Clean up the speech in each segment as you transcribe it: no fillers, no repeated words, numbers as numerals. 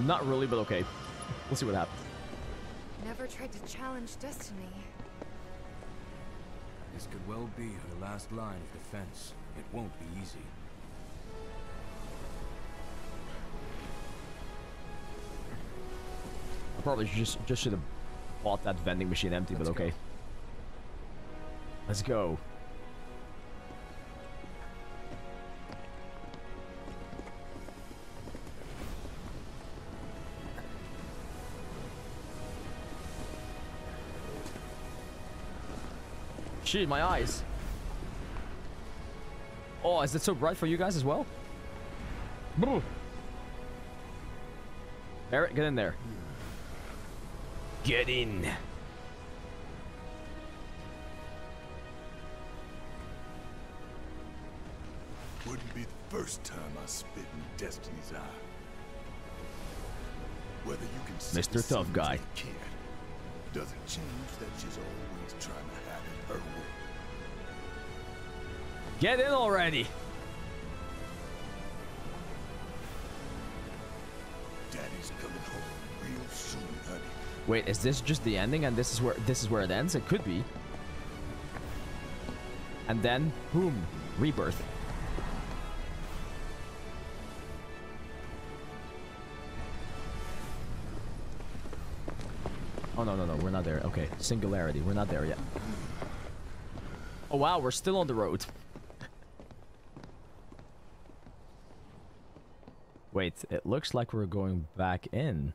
Not really, but okay. We'll see what happens. Never tried to challenge destiny. This could well be her last line of defense. It won't be easy. I probably just should have bought that vending machine empty, but okay. Let's go. Shit, my eyes. Oh, is it so bright for you guys as well? Barret, get in there. Get in. Wouldn't be the first time I spit in Destiny's eye. Whether you can Mr. Tough Guy. Doesn't change that she's always trying to have it her way. Get in already! Daddy's coming home real soon, honey. Wait, is this just the ending and this is where it ends? It could be. And then boom, rebirth. Oh, no, no, no, we're not there. Okay, singularity. We're not there yet. Oh, wow, we're still on the road. Wait, it looks like we're going back in.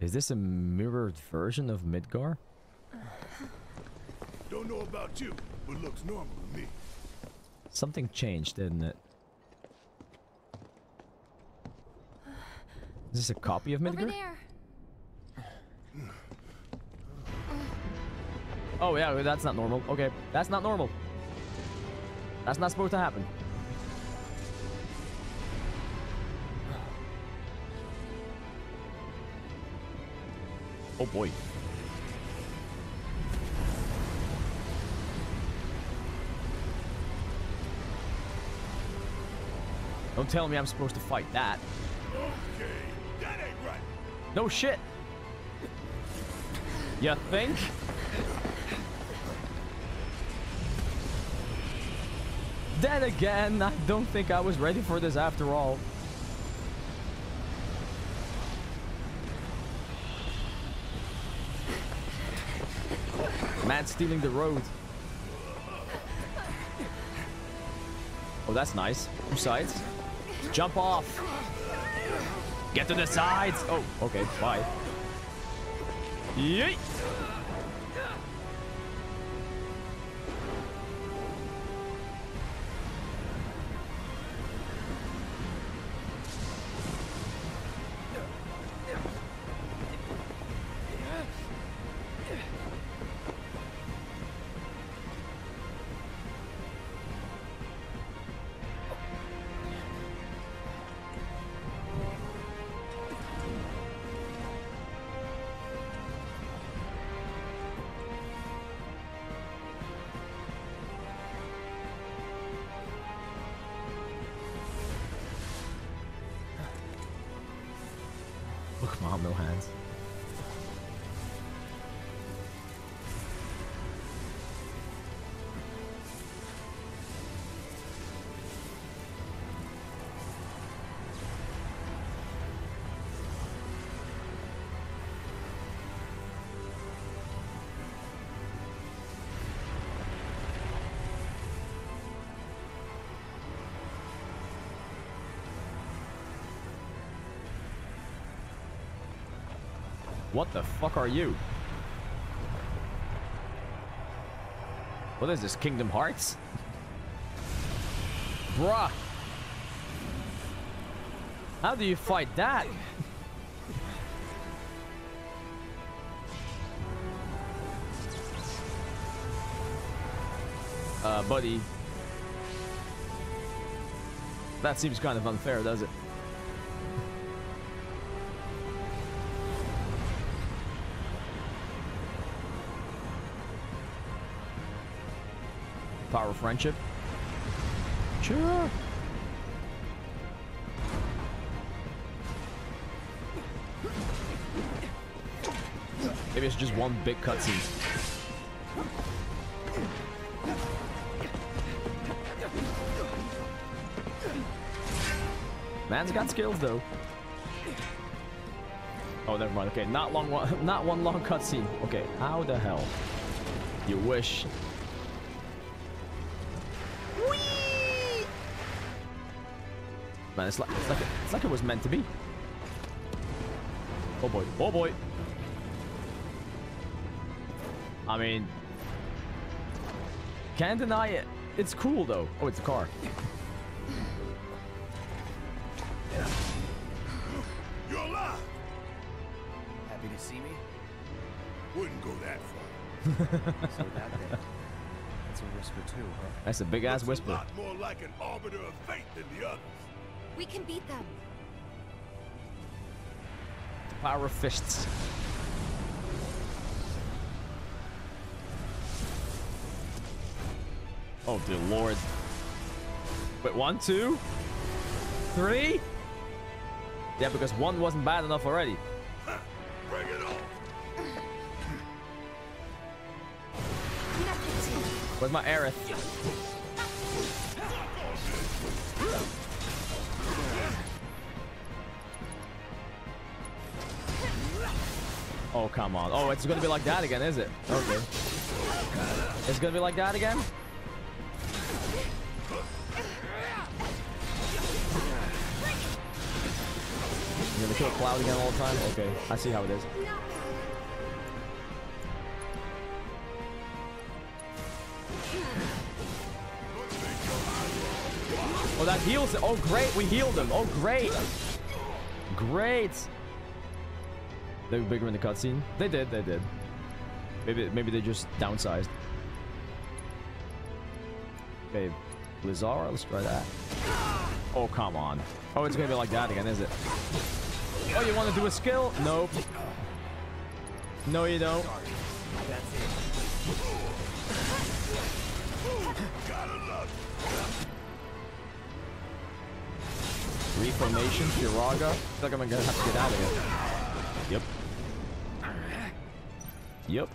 Is this a mirrored version of Midgar? Don't know about you, but looks normal to me. Something changed, didn't it? Is this a copy of Midgar? Over there. Oh yeah, that's not normal. Okay, that's not normal. That's not supposed to happen. Oh boy. Don't tell me I'm supposed to fight that. Okay. No shit. You think? Then again, I don't think I was ready for this after all. Man stealing the road. Oh, that's nice. Two sides. Jump off. Get to the sides! Oh, okay, bye. Yeet! What the fuck are you? What is this, Kingdom Hearts? Bruh! How do you fight that? Buddy. That seems kind of unfair, does it? Power of friendship. Sure. Maybe it's just one big cutscene. Man's got skills though. Oh, never mind. Okay, not one long cutscene. Okay, how the hell? You wish. Whee! Man, it's like it was meant to be. Oh boy! Oh boy! I mean, can't deny it. It's cool though. Oh, it's a car. You're alive. Happy to see me? Wouldn't go that far. So that thing. That's a whisper too, huh? That's a big ass whisper. A lot more like an arbiter of fate than the others. We can beat them. Power of fists. Oh dear lord. Wait, 1, 2, 3? Yeah, because 1 wasn't bad enough already. Bring it on. Where's my Aerith? Oh, come on. Oh, it's gonna be like that again, is it? Okay. It's gonna be like that again? You're gonna kill Cloud again all the time? Okay, I see how it is. Oh, that heals him. Oh, great. We healed him. Oh, great. Great. They were bigger in the cutscene. They did. They did. Maybe they just downsized. Okay, Blizzara, let's try that. Oh, come on. Oh, it's gonna be like that again, is it? Oh, you want to do a skill? Nope. No, you don't. Reformation, Firaga. I think I'm gonna have to get out of here. Yep. Yep.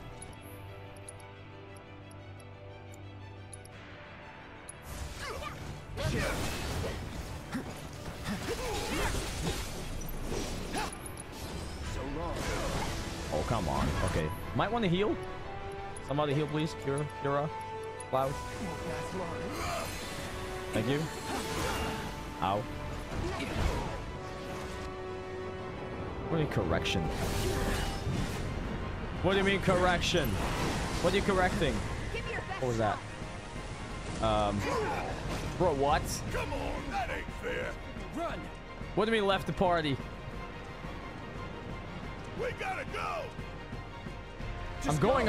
Oh, come on. Okay. Might want to heal. Somebody heal, please. Cura. Cloud. Thank you. Ow. What do you mean correction? What do you mean correction? What are you correcting? What was that? Bro, what? Come on, that ain't fair. Run. What do you mean left the party? We gotta go. I'm going.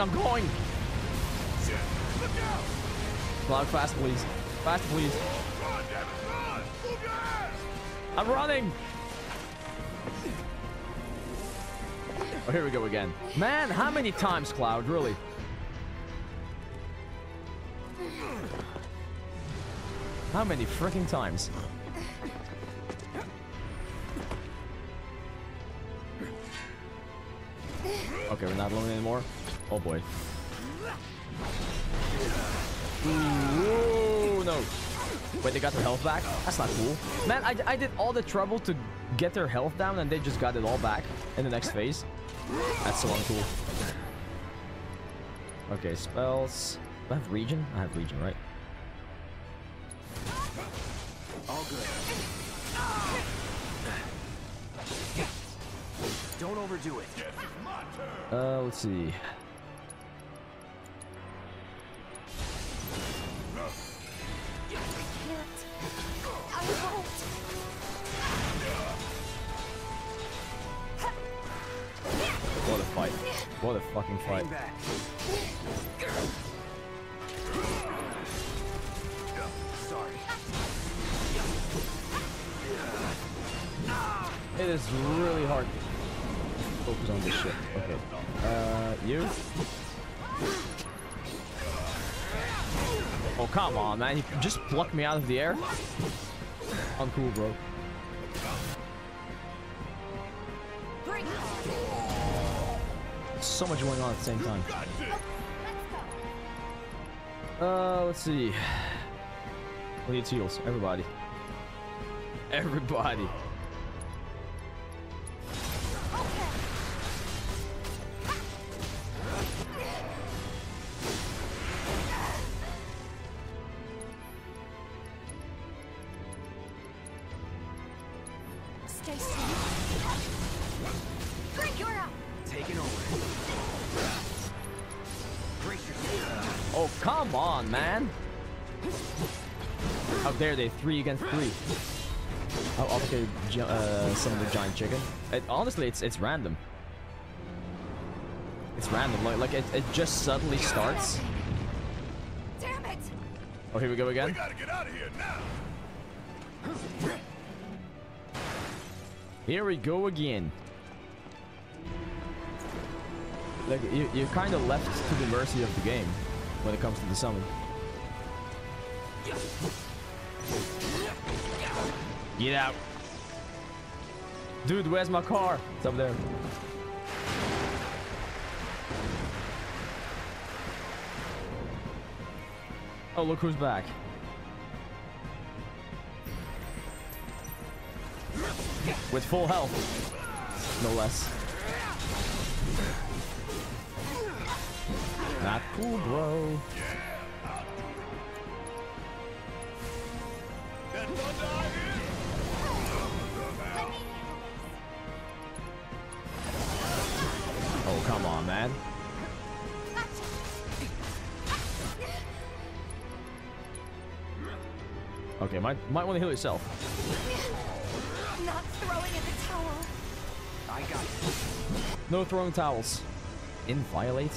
Shit, look out. Cloud, fast, please. Fast, please. Run, damn it, run. Move your ass. I'm running. Oh, here we go again. Man, how many times, Cloud? Really? How many freaking times? Okay, we're not alone anymore. Oh, boy. Whoa, no. Wait, they got their health back? That's not cool. Man, I did all the trouble to get their health down, and they just got it all back in the next phase. That's so uncool. Okay, spells. Do I have region? I have region, right? All good. Don't overdo it. Let's see. What a fight. What a fucking fight. It is really hard to focus on this shit. Okay. You? Oh, come on, man. You just plucked me out of the air? Uncool, bro. so much going on at the same time. Let's see. We need heals. Everybody. Everybody. They 3 against 3. I'll obviously summon the giant chicken. Honestly, it's random. It's random. Like it just suddenly starts. Damn it! Oh, here we go again. We gotta get out of here now. Here we go again. Like you're kind of left to the mercy of the game when it comes to the summon. Get out. Dude, where's my car? It's up there. Oh, look who's back. With full health. No less. Not cool, bro. Oh, come on, man. Okay, might want to heal yourself. Not throwing in the towel. I got it. No throwing towels. Inviolate.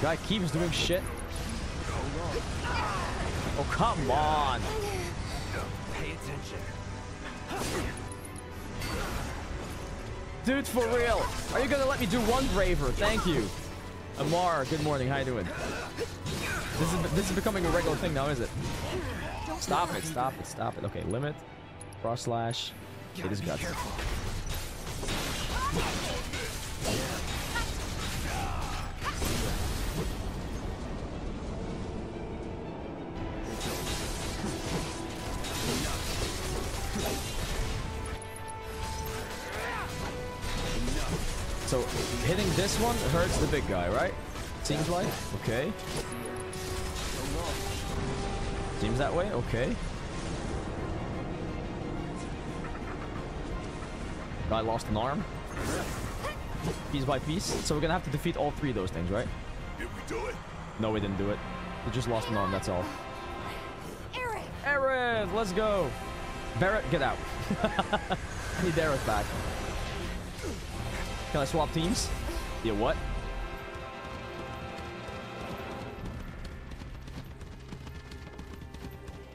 Guy keeps doing shit. Oh, come on. Pay attention. Dude, for real. Are you gonna let me do one braver? Thank you. Amar, good morning. How you doing? This is becoming a regular thing now, is it? Stop it, stop it, stop it. Okay, limit. Cross slash. It is guts. So, hitting this one hurts the big guy, right? Seems like. Okay. Seems that way? Okay. Guy lost an arm. Piece by piece. So we're gonna have to defeat all 3 of those things, right? Did we do it? No, we didn't do it. We just lost an arm, that's all. Aerith! Aerith! Let's go! Barret, get out. I need Aerith back. Can I swap teams? Yeah, what?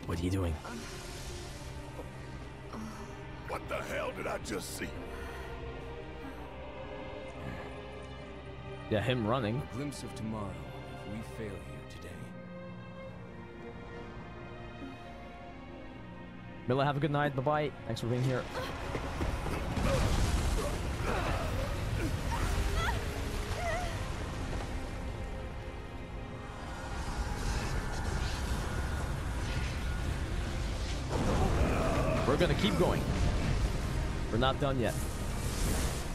What are you doing? What the hell did I just see? Yeah, him running. A glimpse of tomorrow if we fail here today. Miller, have a good night. Bye-bye. Thanks for being here. We're gonna keep going. We're not done yet.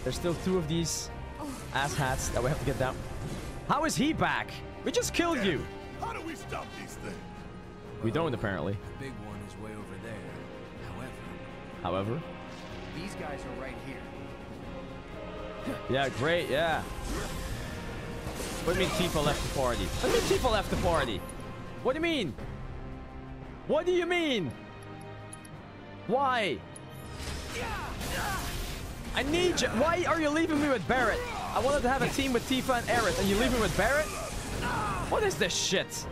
There's still 2 of these asshats that we have to get down. How is he back? We just killed you. How do we stop these things? We don't, apparently. The big one is way over there. However, these guys are right here. Yeah, great. Yeah. What do you mean Tifa left the party? What do you mean Tifa left the party? What do you mean? What do you mean? Why? I need you. Why are you leaving me with Barret? I wanted to have a team with Tifa and Aerith, and you leave me with Barret? What is this shit?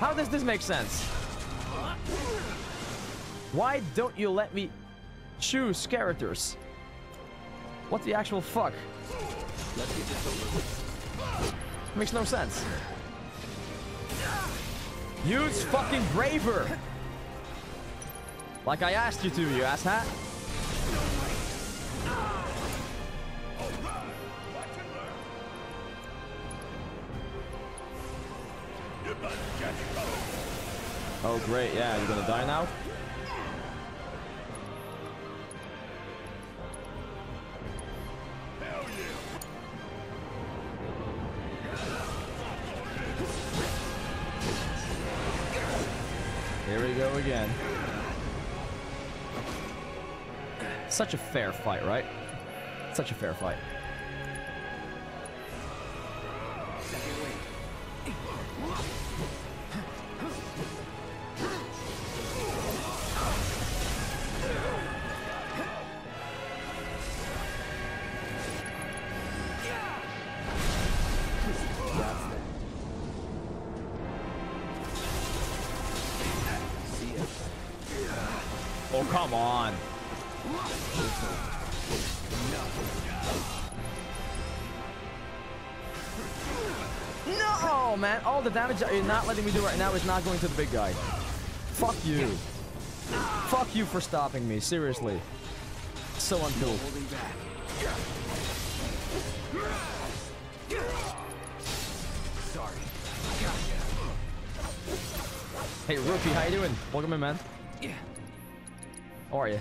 How does this make sense? Why don't you let me choose characters? What the actual fuck? Makes no sense. Use fucking braver! Like I asked you to, you asshat. Oh great, yeah, you're gonna die now? Here we go again. Such a fair fight, right? Such a fair fight. Come on. No, man. All the damage that you're not letting me do right now is not going to the big guy. Fuck you. Fuck you for stopping me. Seriously. So uncool. Hey, Rookie, how you doing? Welcome in, man. How are you?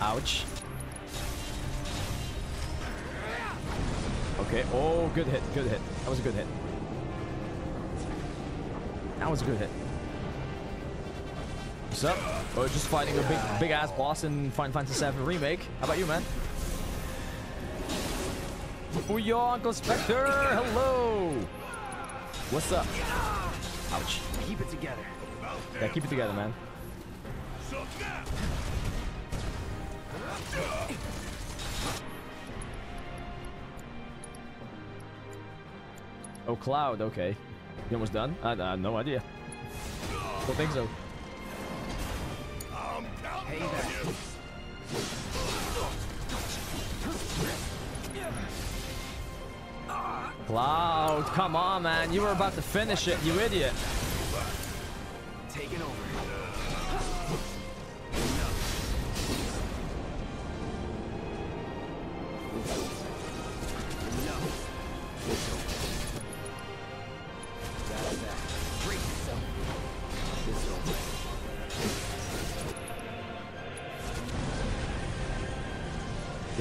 Ouch. Okay. Oh, good hit. Good hit. That was a good hit. That was a good hit. What's up? We're just fighting a big ass boss in Final Fantasy VII Remake. How about you, man? Booyah, Uncle Spectre! Hello! What's up? Ouch. Keep it together. Yeah, keep it together, man. Oh, Cloud, okay. You almost done? I had no idea. Don't think so. Hey there. Cloud, come on, man. You were about to finish it, you idiot. Take it over.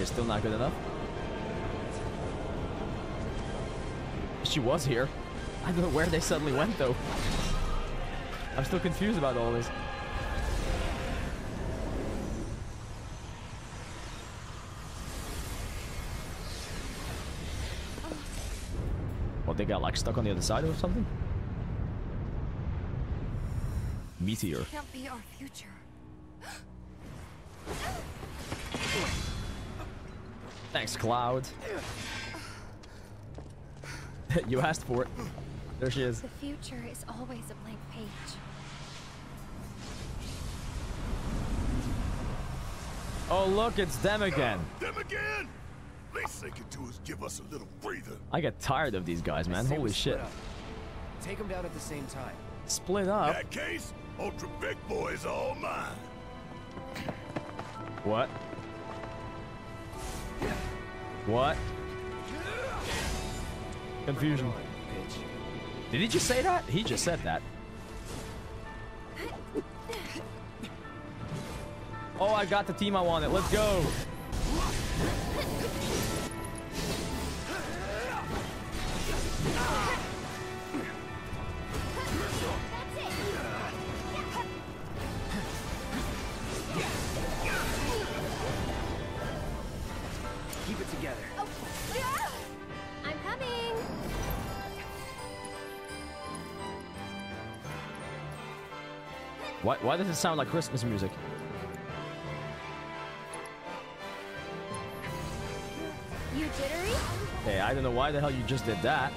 Still not good enough. She was here. I don't know where they suddenly went though. I'm still confused about all this. What, they got like stuck on the other side or something? Meteor. It can't be our future. Thanks, Cloud. You asked for it. There she is. The future is always a blank page. Oh, look, it's them again. Them again? Least they can do is give us a little breather. I get tired of these guys, man. Holy shit. Take them down at the same time. Split up? In that case, Ultra Big Boy is all mine. What? What? Confusion. Did he just say that? He just said that. Oh, I got the team I wanted. Let's go. Why does it sound like Christmas music? You jittery? Hey, I don't know why the hell you just did that.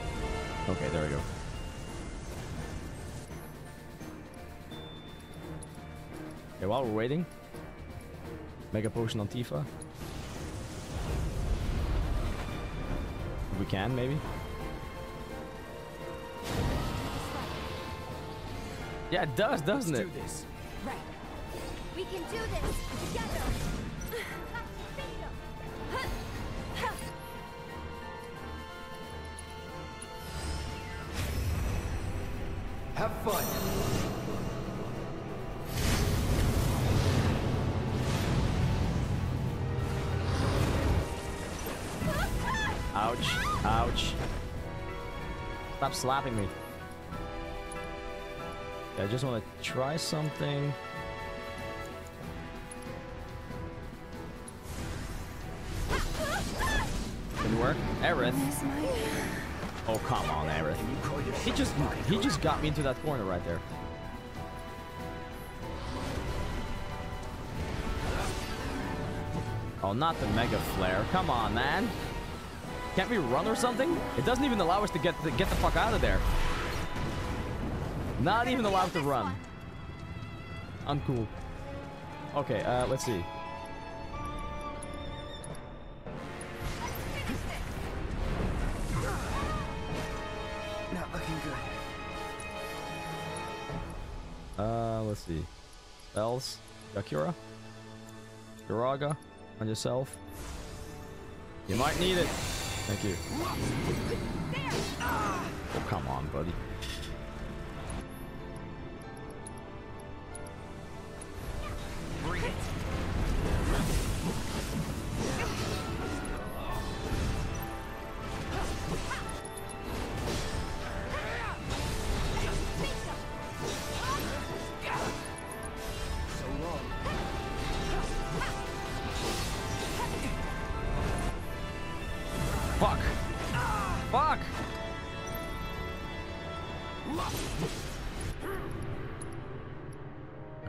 Okay, there we go. Okay, while we're waiting, make a potion on Tifa. If we can, maybe. Yeah, it does, doesn't it? Let's do this. Right. We can do this together. Have fun. Ouch. Ouch. Stop slapping me. I just want to try something. Didn't work. Aerith. Oh, come on, Aerith. He just got me into that corner right there. Oh, not the Mega Flare. Come on, man. Can't we run or something? It doesn't even allow us to get the fuck out of there. Not even allowed to run. Uncool. Okay, let's see. Not looking good. Let's see. Bells. Yakura. Yoraga. On yourself. You might need it. Thank you. Oh, come on, buddy.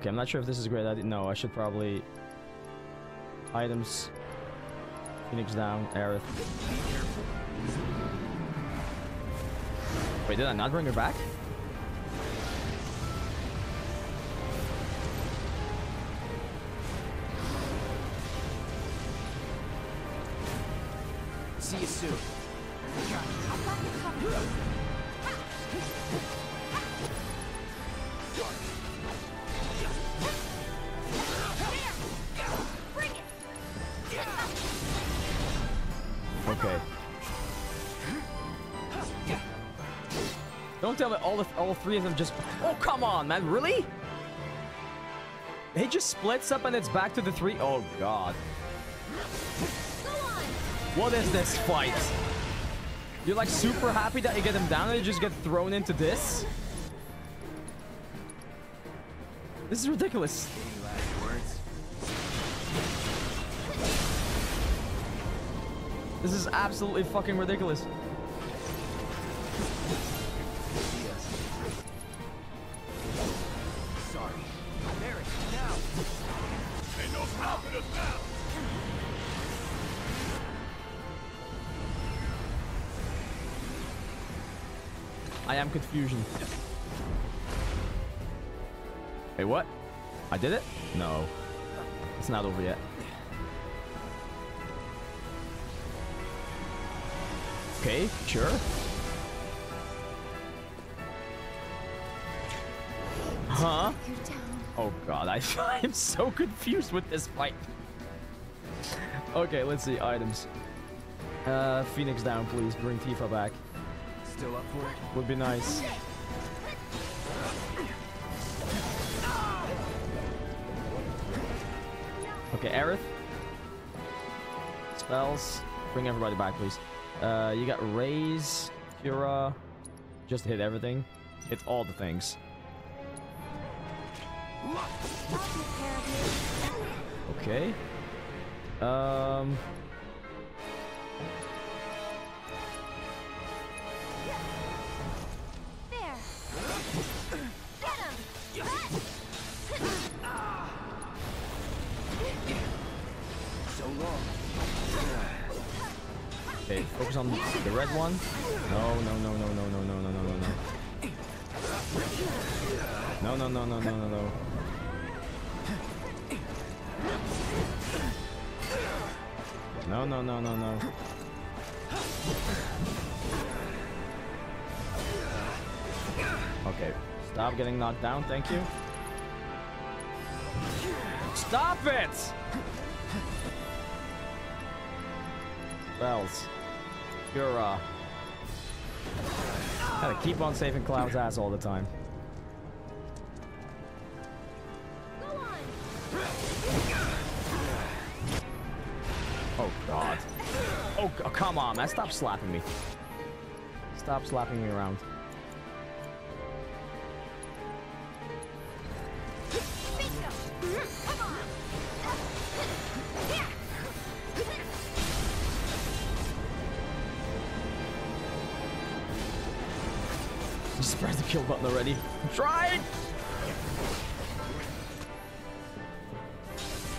I'm not sure if this is a great idea. No, I should probably items. Phoenix down, Aerith. Wait, did I not bring her back? See you soon. Okay. Don't tell me all three of them just... Oh, come on, man. Really? It just splits up and it's back to the three... Oh, God. What is this fight? You're, like, super happy that you get them down and you just get thrown into this? This is ridiculous. This is absolutely fucking ridiculous. Sorry. I am confusion. Wait, what? I did it? No. It's not over yet. Okay, sure. Huh? Oh god, I'm so confused with this fight. Okay, let's see items. Phoenix down, please. Bring Tifa back. Still up for it? Would be nice. Okay, Aerith. Spells. Bring everybody back, please. You got Raze, Cura, just hit everything. Hit all the things. Okay. There. Get him. So long. Okay, focus on the red one. No. No. Okay, Stop getting knocked down, thank you. Stop it! Bells. You're, gotta keep on saving Cloud's ass all the time. Go on. Oh, God. Oh, come on, man. Stop slapping me. Stop slapping me around. Just press the kill button already. Try.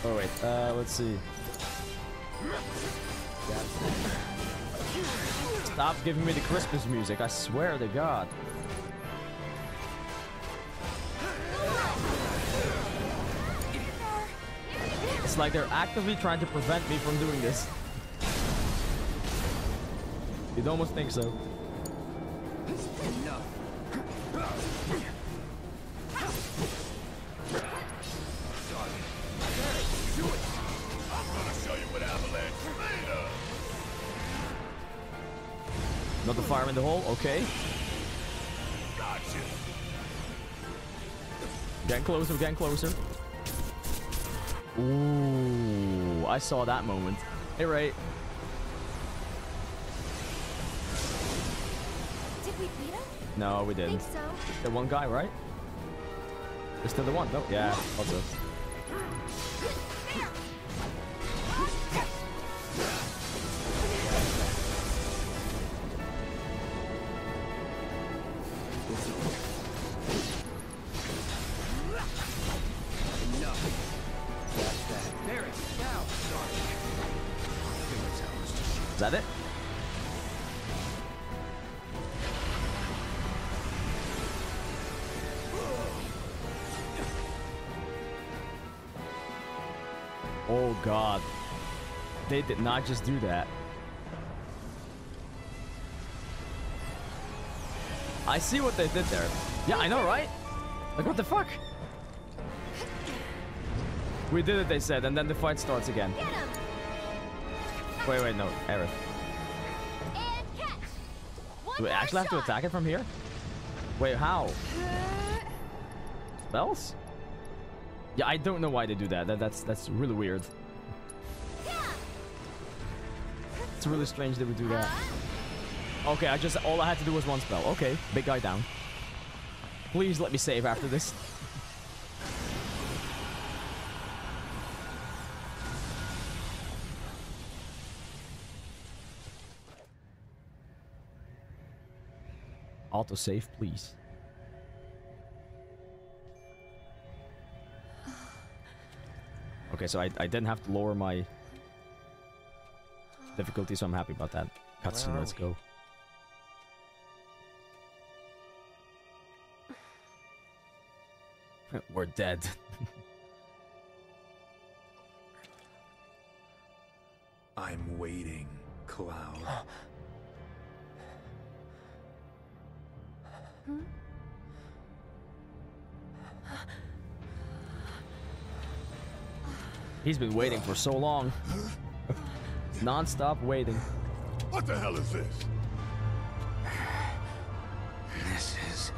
Oh wait, let's see. Stop giving me the Christmas music, I swear to God. It's like they're actively trying to prevent me from doing this. You'd almost think so. Another fire in the hole, okay. Gotcha. Getting closer, getting closer. Ooh, I saw that moment. Hey, right. Did we beat him? No, we didn't. Think so. The one guy, right? It's still the one, no? Yeah, also. Is that it? Oh God. They did not just do that. I see what they did there. Yeah, I know, right? Like, what the fuck? We did it, they said, and then the fight starts again. Get him. Wait, wait, no, Aerith. Do we actually have to attack it from here? Wait, how? Spells? Yeah, I don't know why they do that. That's really weird. It's really strange that we do that. Okay, I just all I had to do was one spell. Okay, big guy down. Please let me save after this. Autosave, please. Okay, so I didn't have to lower my difficulty, so I'm happy about that. Cutscene, let's go. We're dead. I'm waiting, Cloud. Hmm? He's been waiting for so long. Non-stop waiting. What the hell is this? This is...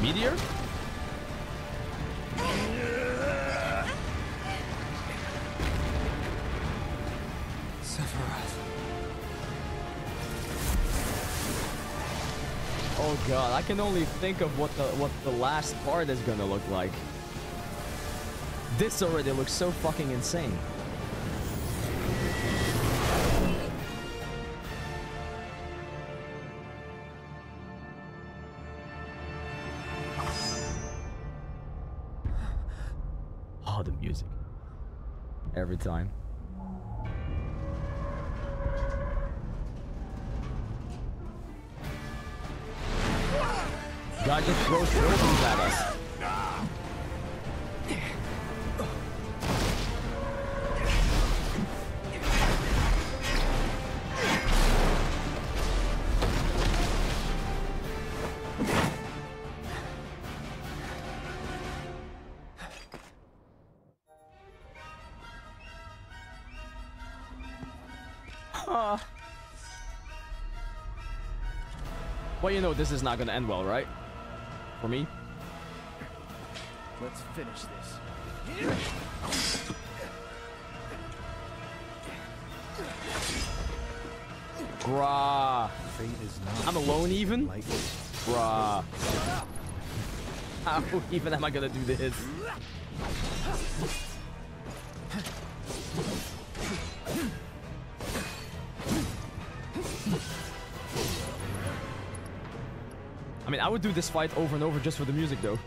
Meteor? Sephiroth. Oh God, I can only think of what the last part is gonna look like. This already looks so fucking insane. Oh, the music. Every time. God just throws ribbons at us. Well, you know this is not gonna end well, right? For me. Let's finish this. Bruh. I'm alone even? Bruh. How even am I gonna do this? I mean, I would do this fight over and over just for the music, though.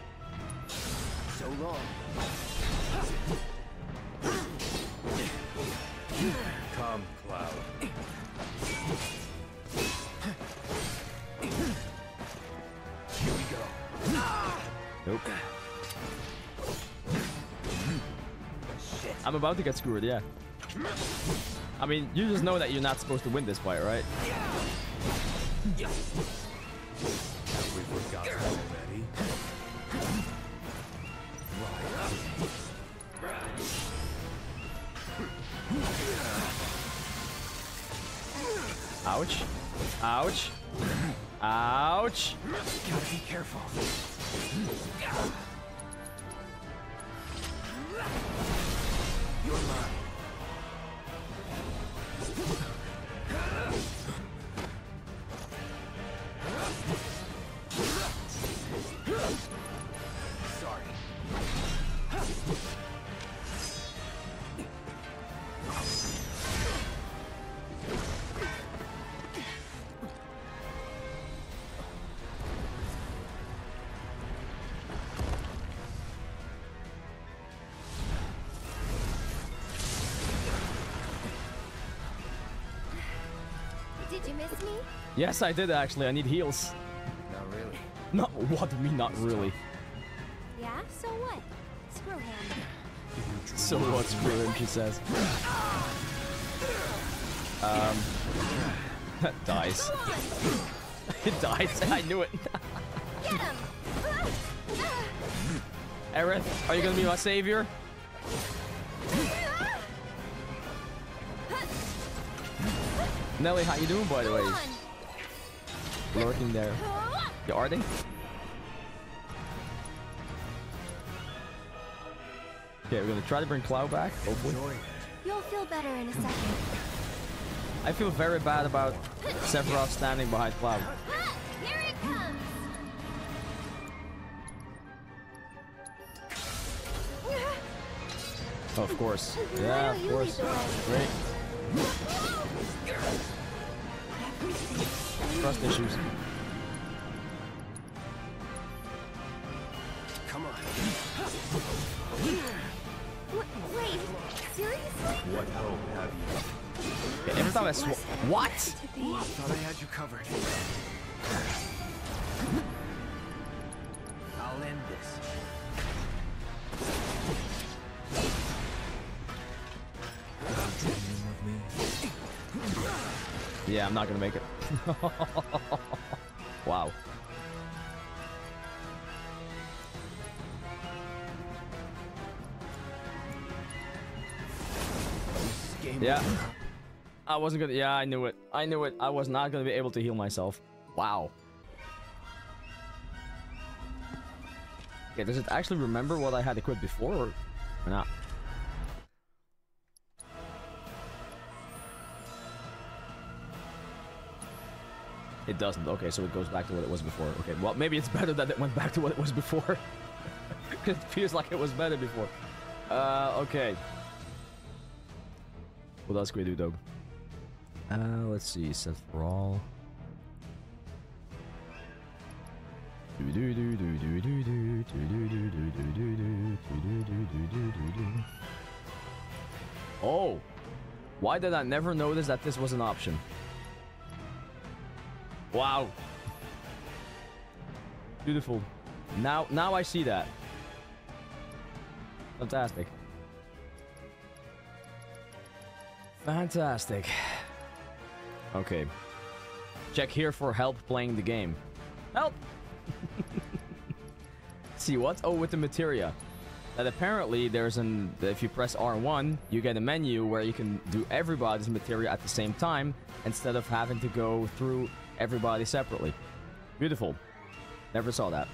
So long. Come, Cloud. Here we go. Nope. Shit. I'm about to get screwed, yeah. I mean, you just know that you're not supposed to win this fight, right? Yeah. We've forgotten already. Ouch. Ouch. Ouch. Gotta be careful. You're mine. Yes, I did actually. I need heals. Not really. Not what? Me not really. Yeah, so what? Screw him. So what? Screw him, she says. That dies. It dies. I knew it. Get him. Aerith, are you gonna be my savior? Nelly, how you doing, by the way? Lurking there. Yeah, are they? Okay, we're gonna try to bring Cloud back, hopefully. You'll feel better in a second. I feel very bad about Sephiroth standing behind Cloud. Here it comes. Oh, of course. Yeah, of course. Great. Trust issues. Come on. Wait, seriously? What hope have you? Yeah, every time I swap. What? I thought I had you covered. I'll end this. Yeah, I'm not gonna make it. Wow. Yeah. I wasn't gonna. Yeah, I knew it. I knew it. I was not gonna be able to heal myself. Wow. Okay, does it actually remember what I had equipped before or not? It doesn't. Okay, so it goes back to what it was before. Okay, well, maybe it's better that it went back to what it was before. Because it feels like it was better before. Okay. What else can we do, though? Let's see. Set for all. Oh! Why did I never notice that this was an option? Wow. Beautiful. Now I see that. Fantastic. Fantastic. Okay. Check here for help playing the game. Help! See what? Oh, with the materia. That apparently there's an... If you press R1, you get a menu where you can do everybody's materia at the same time instead of having to go through everybody separately. Beautiful. Never saw that.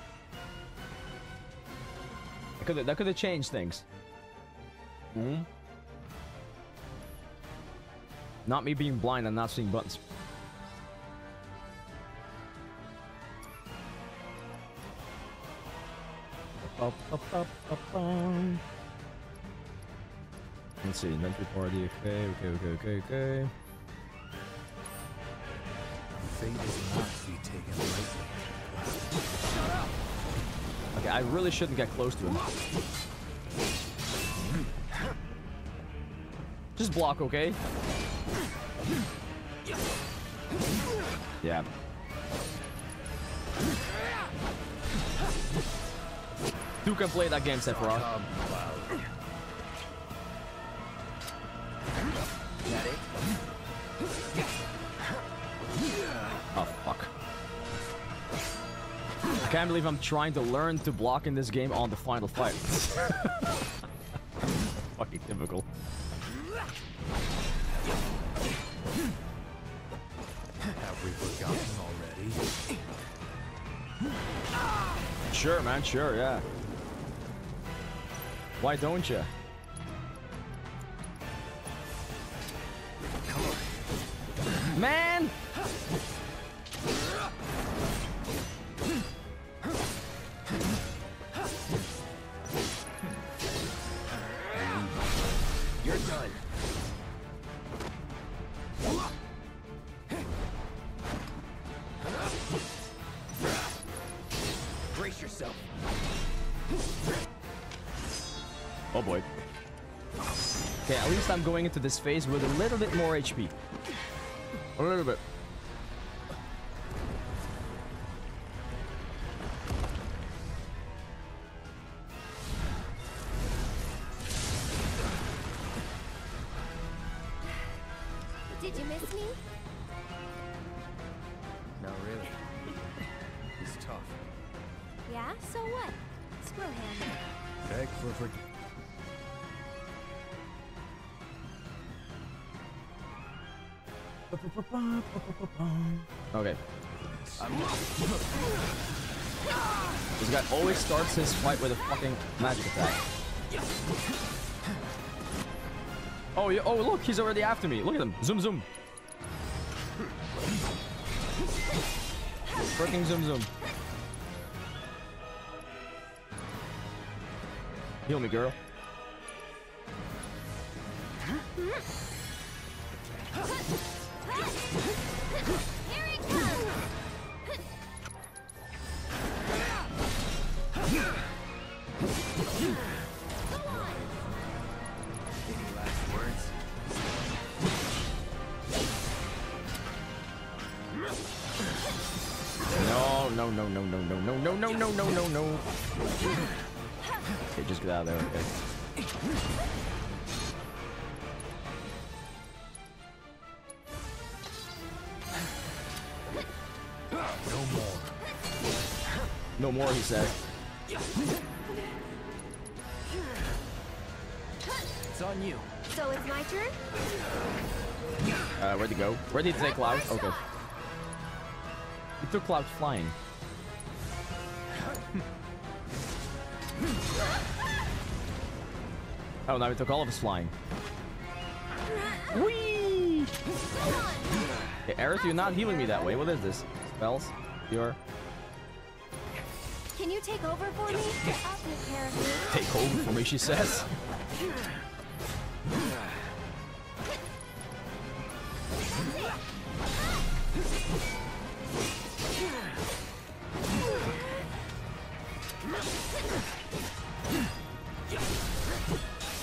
That could have changed things. Mm-hmm. Not me being blind and not seeing buttons. Let's see, inventory party. Okay. Fate is not to be taken lightly. Shut up! Okay, I really shouldn't get close to him. Just block, okay? Yeah. Who can play that game, Sephiroth? Oh, fuck. I can't believe I'm trying to learn to block in this game on the final fight. Fucking typical. Have we forgotten already? Sure, man, sure, yeah. Why don't you? Man! You're done. Brace yourself. Oh boy. Okay, at least I'm going into this phase with a little bit more HP. A little bit. Did you miss me? No, really. He's tough. Yeah, so what? Screw him. Beg for forgiveness. Okay. This guy always starts his fight with a fucking magic attack. Oh, yeah, oh look, he's already after me. Look at him. Zoom, zoom. Freaking zoom, zoom. Heal me, girl. Here he comes! Go on! Any last words? No. Okay, just get out of there, okay. No more, he said. It's on you. So it's my turn? Where'd he go? Where'd he take Cloud? Okay. He took Cloud flying. Oh, now he took all of us flying. Whee! Hey, Aerith, you're not healing me that way. What is this? Spells? You're... Can you take over for me? I'll take care of you. Take over for me, she says.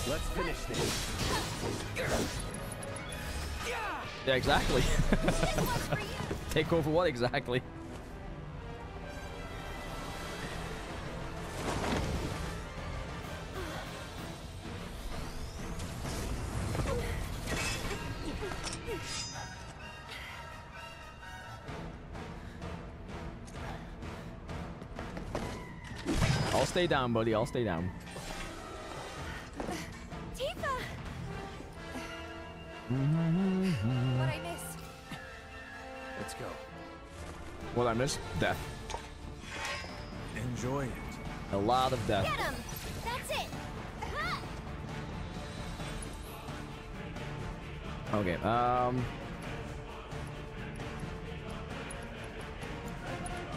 Let's finish this. Yeah, exactly. Take over what exactly? Stay down, buddy. I'll stay down. Tifa! What I missed? Let's go. What I missed? Death. enjoy it. A lot of death. Get him! That's it! Ha! Okay,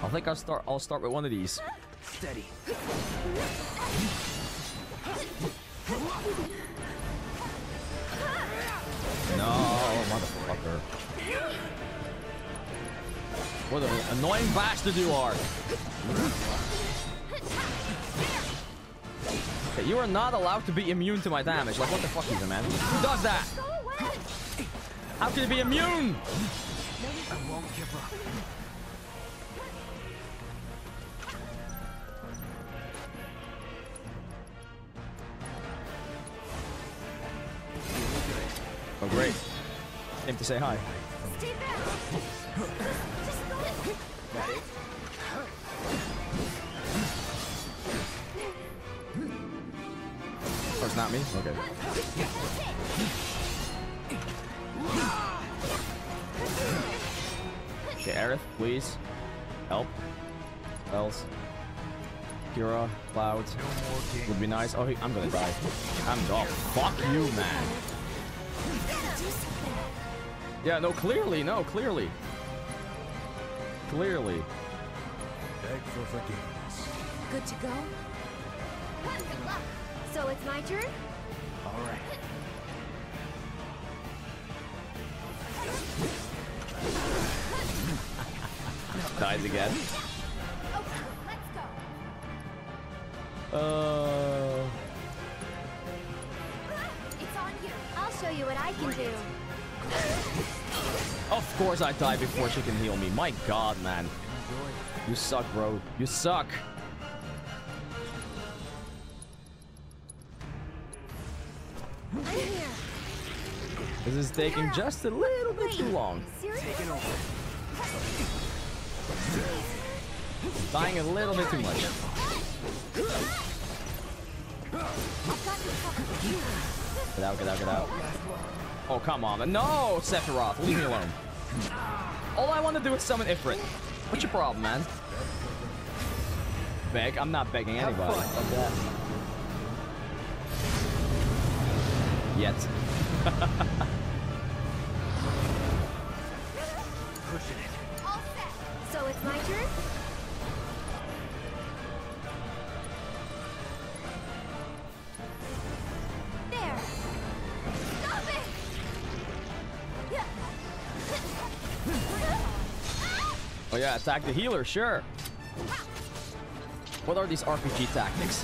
I think I'll start with one of these. Steady. No, motherfucker. What an annoying bastard you are. Okay, you are not allowed to be immune to my damage. Like, what the fuck is it, man? Who does that? How can you be immune? I won't give up. Oh, great. Came to say hi. Stay back. Just go in. That it? Oh, it's not me? Okay. Okay, Aerith, please. Help. Else. Kira, Cloud. Would be nice. Oh, I'm gonna die. Oh, fuck you, man. Yeah, no, clearly, no, clearly. Clearly. Beg for forgiveness. Good to go? Good luck. So it's my turn? Alright. Dies again. Okay, let's go. It's on you. I'll show you what I can do. Of course I die before she can heal me. My god, man. You suck, bro. You suck. I'm here. This is taking just a little bit too long. Dying a little bit too much. Get out, get out, get out. Oh, come on. No, Sephiroth, leave me alone. All I want to do is summon Ifrit. What's your problem, man? Beg? I'm not begging anybody. Okay. Yet. Pushing it. All set. So it's my turn? Oh yeah, attack the healer, sure. What are these RPG tactics?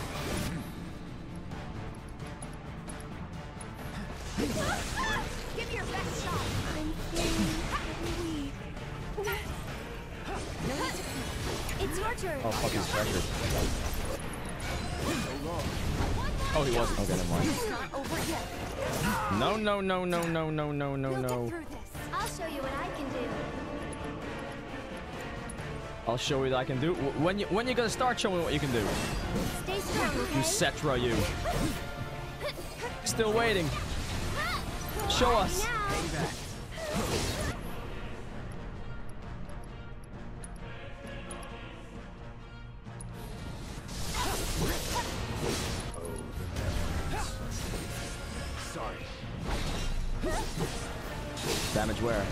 Give your best shot. I'm feeling weak. It's your turn. Oh, fuck, he's pressured. Oh, he wasn't. Okay, never mind. No, no, no, no, no, no, no, no, no. I'll show you what I can do. I'll show you what I can do. When you gonna start showing what you can do? Stay strong, okay? You Cetra, you. Still waiting. Show us. Sorry. Damage where?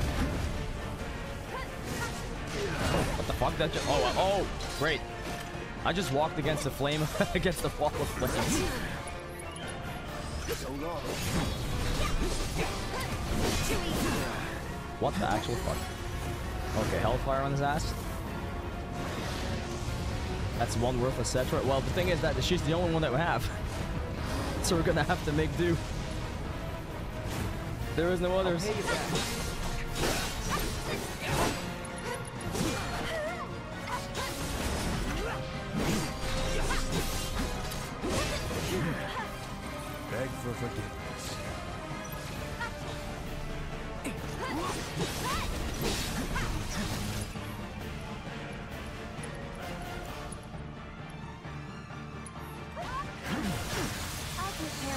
What the fuck? That just oh great! I just walked against the flame, against the wall of flames. What the actual fuck? Okay, hellfire on his ass. That's one worth, etc. Well, the thing is that she's the only one that we have, so we're gonna have to make do. There is no others. For forgiveness.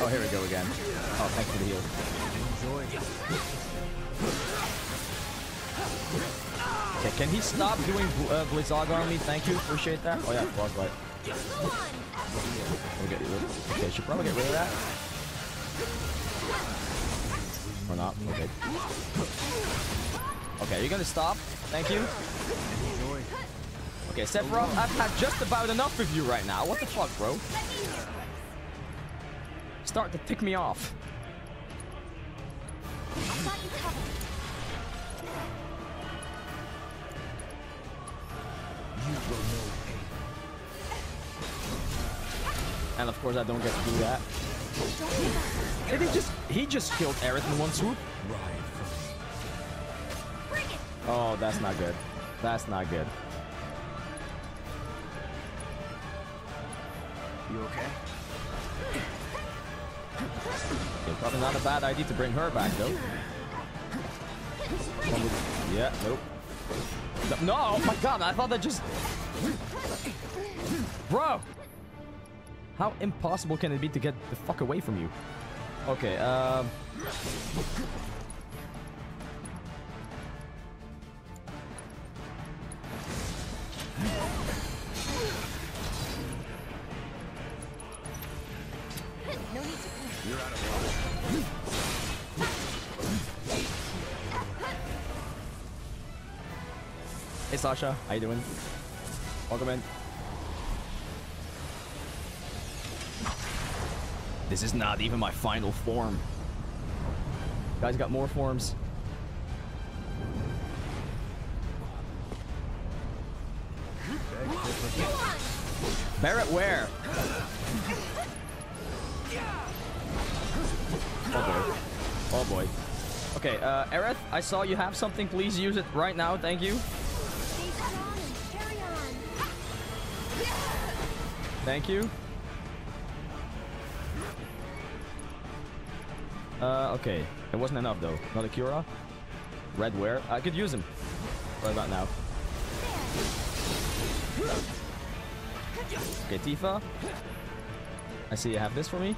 Oh, here we go again. Oh, thanks for the heal. Enjoy. Okay, can he stop doing Blizzaga on me? Thank you, appreciate that. Oh yeah, frostbite. We'll get rid of it. Okay, should probably get rid of that. Or not. Okay. Okay, you're gonna stop. Thank you. Enjoy. Okay, Sephiroth, I've had just about enough of you right now. What the fuck, bro? Start to tick me off. And of course I don't get to do that. Did he just killed Aerith in one swoop? Oh, that's not good. That's not good. You okay? Okay, probably not a bad idea to bring her back though. Yeah, nope. No, oh my god, I thought that just... Bro! How impossible can it be to get the fuck away from you? Okay, You're out of water. Hey Sasha, how you doing? Welcome in. This is not even my final form. You guys got more forms? Barret where? Oh boy. Oh boy. Okay, Aerith, I saw you have something. Please use it right now. Thank you. Thank you. Okay. It wasn't enough though. Not a Cura. Red wear. I could use him. Right about now. Okay, Tifa. I see you have this for me.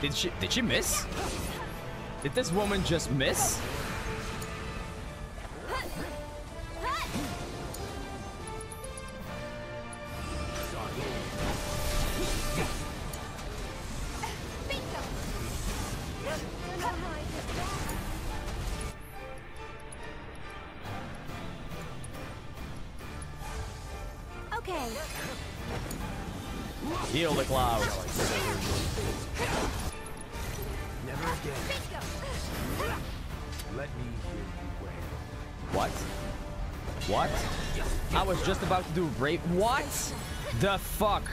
Did she miss? Did this woman just miss? Heal the Cloud. Never again. Let me hear you wail. What? What? I was just about to do rape. What the fuck?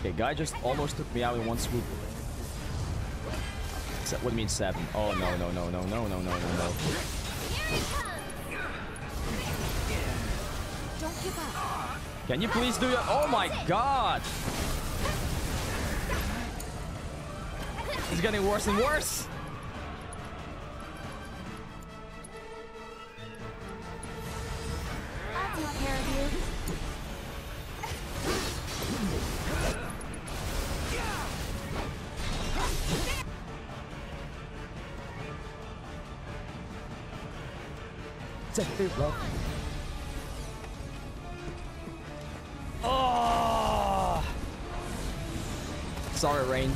Okay, guy just almost took me out in one swoop. What means seven? Oh no no no no no no no no. Can you please do your... Oh my god! It's getting worse and worse! I'll take care of you. Sephiroth. Sorry, Rain.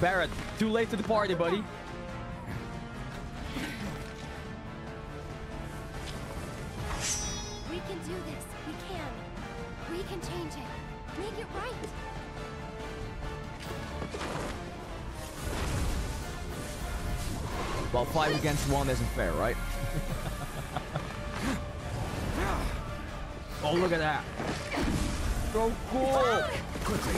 Barret, too late to the party, buddy. We can do this. We can. We can change it. Make it right. Well, 5 against 1 isn't fair, right? Oh, look at that. Go cool! Quickly.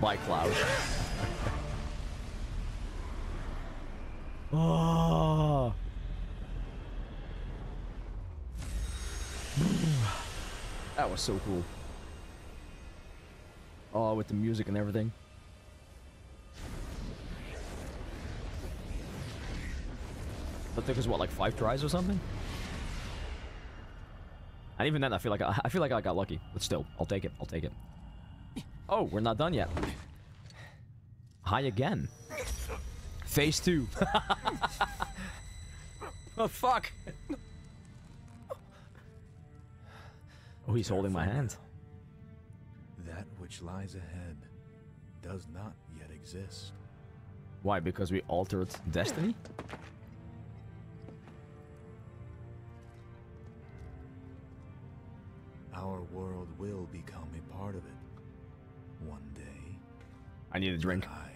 Bye, Cloud. Oh. That was so cool. Oh, with the music and everything. But there was what, like 5 tries or something? And even then, I feel like I got lucky. But still, I'll take it. I'll take it. Oh, we're not done yet. Hi again. Phase 2. Oh fuck. Oh, he's holding my hand. That which lies ahead does not yet exist. Why? Because we altered destiny? Our world will become a part of it one day. I need a drink. I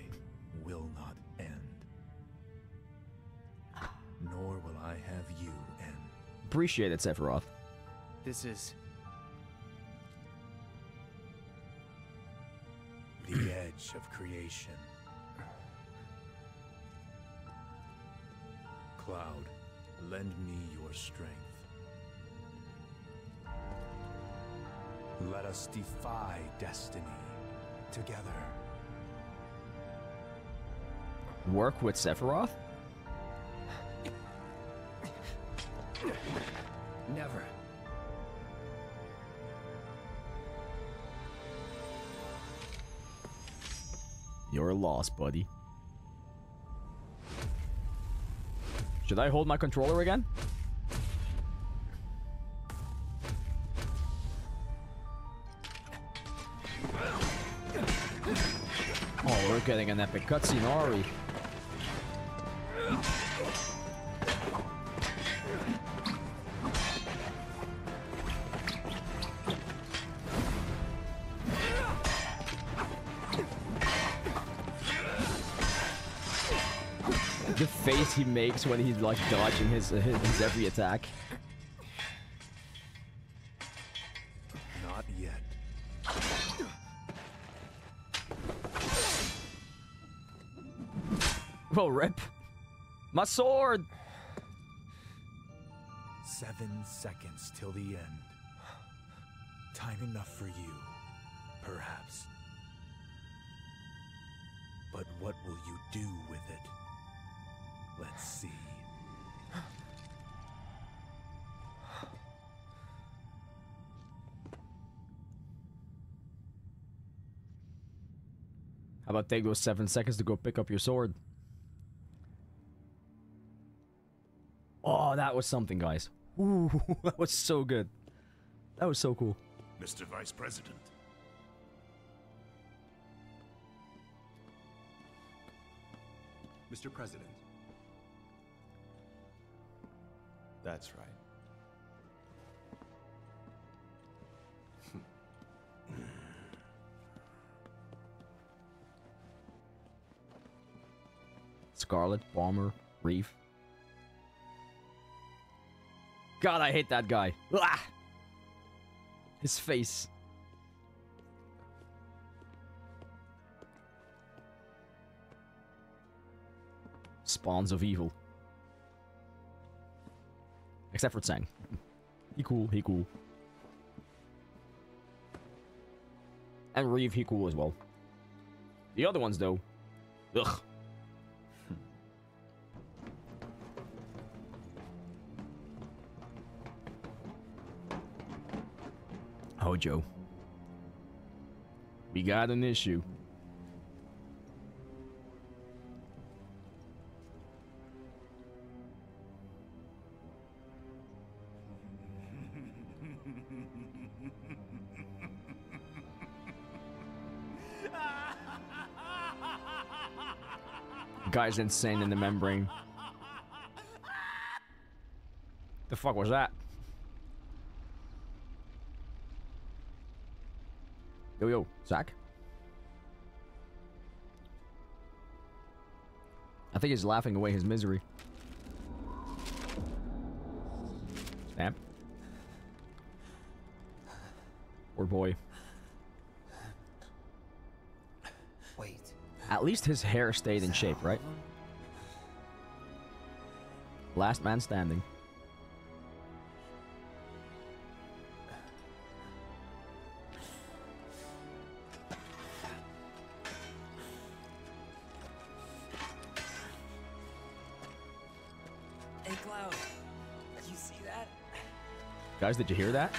will not end. Nor will I have you end. Appreciate it, Sephiroth. This is the edge of creation. Cloud, lend me your strength. Let us defy destiny together. Work with Sephiroth? Never. You're lost, buddy. Should I hold my controller again? Oh, we're getting an epic cutscene, are we? The face he makes when he's like dodging his every attack. Not yet. Well, rip. My sword. 7 seconds till the end. Time enough for you, perhaps. But what will you do with it? Let's see. How about take those 7 seconds to go pick up your sword? Oh, that was something, guys. Ooh, that was so good. That was so cool. Mr. Vice President. Mr. President. That's right. Scarlet, Bomber, Reeve. God, I hate that guy. Blah! His face. Spawns of evil. Except for Tsang. He cool, he cool. And Reeve, he cool as well. The other ones, though. Ugh. Hojo. We got an issue. Guy's insane in the membrane. The fuck was that? Yo, yo, Zack. I think he's laughing away his misery. Snap. Poor boy. At least his hair stayed in shape, right? Last man standing. Guys, did you hear that?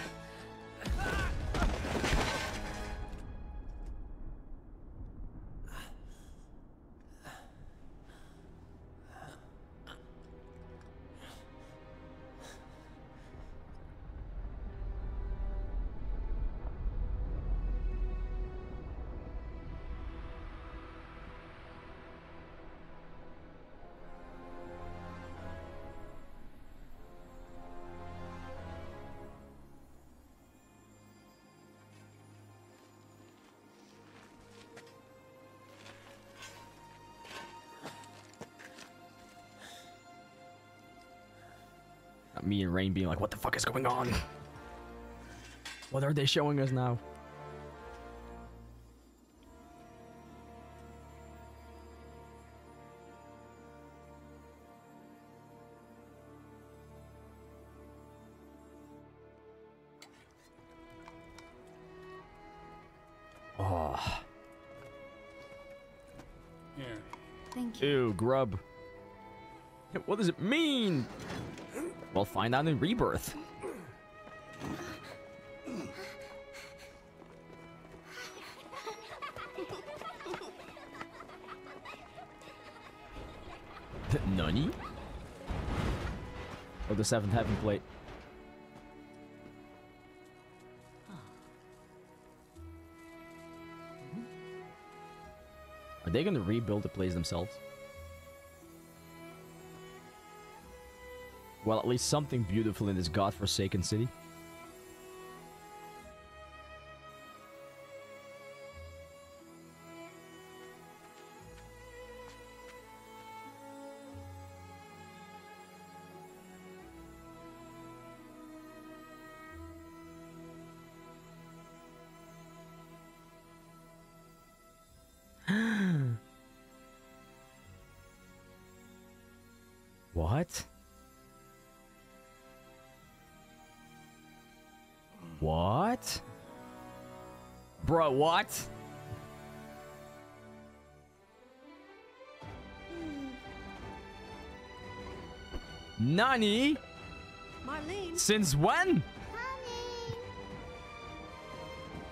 Me and Rain being like, what the fuck is going on? What are they showing us now? Oh. Yeah. Thank you. Ew, grub. What does it mean? We'll find out in Rebirth. Nani? Oh, the 7th Heaven plate. Are they gonna rebuild the place themselves? Well, at least something beautiful in this godforsaken city. What? What? Bro, what? Nani? Marlene. Since when? Honey.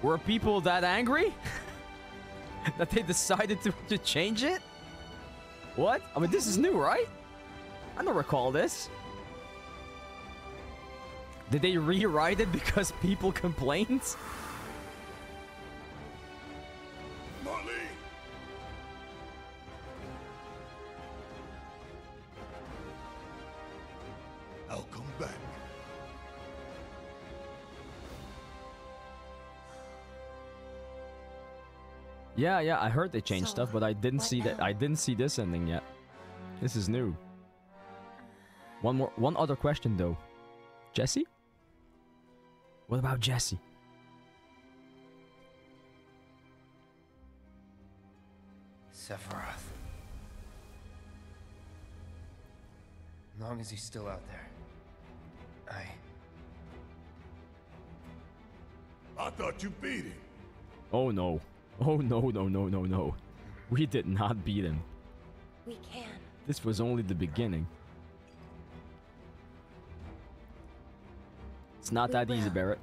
Were people that angry? That they decided to change it? What? I mean, this is new, right? I don't recall this. Did they rewrite it because people complained? Marley. I'll come back. Yeah, I heard they changed stuff, but I didn't see that. I didn't see this ending yet. This is new. One other question though. Jesse? What about Jesse? Sephiroth. As long as he's still out there, I thought you beat him. Oh no. Oh no, no, no, no, no. We did not beat him. We can. This was only the beginning. It's not that easy, Barret.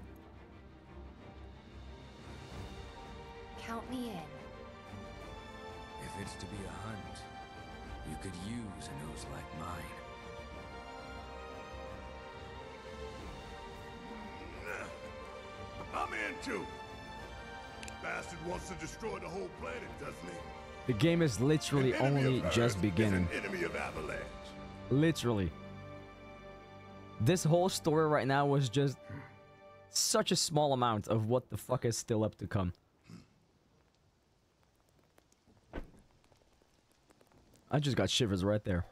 Count me in. If it's to be a hunt, you could use a nose like mine. I'm in too. Bastard wants to destroy the whole planet, doesn't he? The game is literally only just beginning. An enemy of Avalanche. Literally. This whole story right now was just such a small amount of what the fuck is still up to come. I just got shivers right there.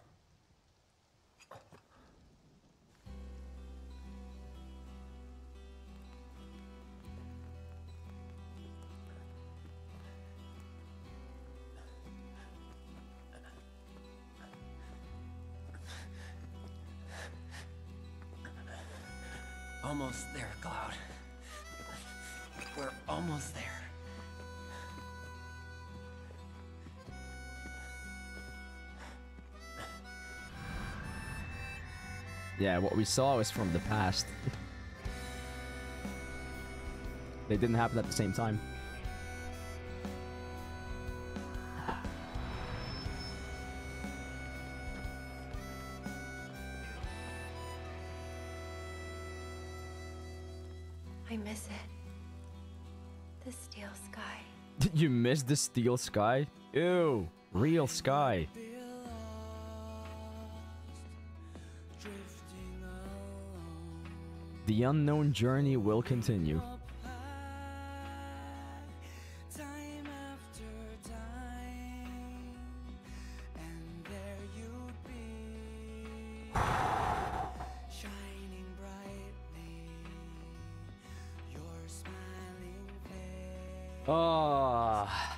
Almost there, Cloud. We're almost there. Yeah, what we saw is from the past. They didn't happen at the same time. I miss it. The steel sky. Did you miss the steel sky? Ew, real sky. The unknown journey will continue. Ah.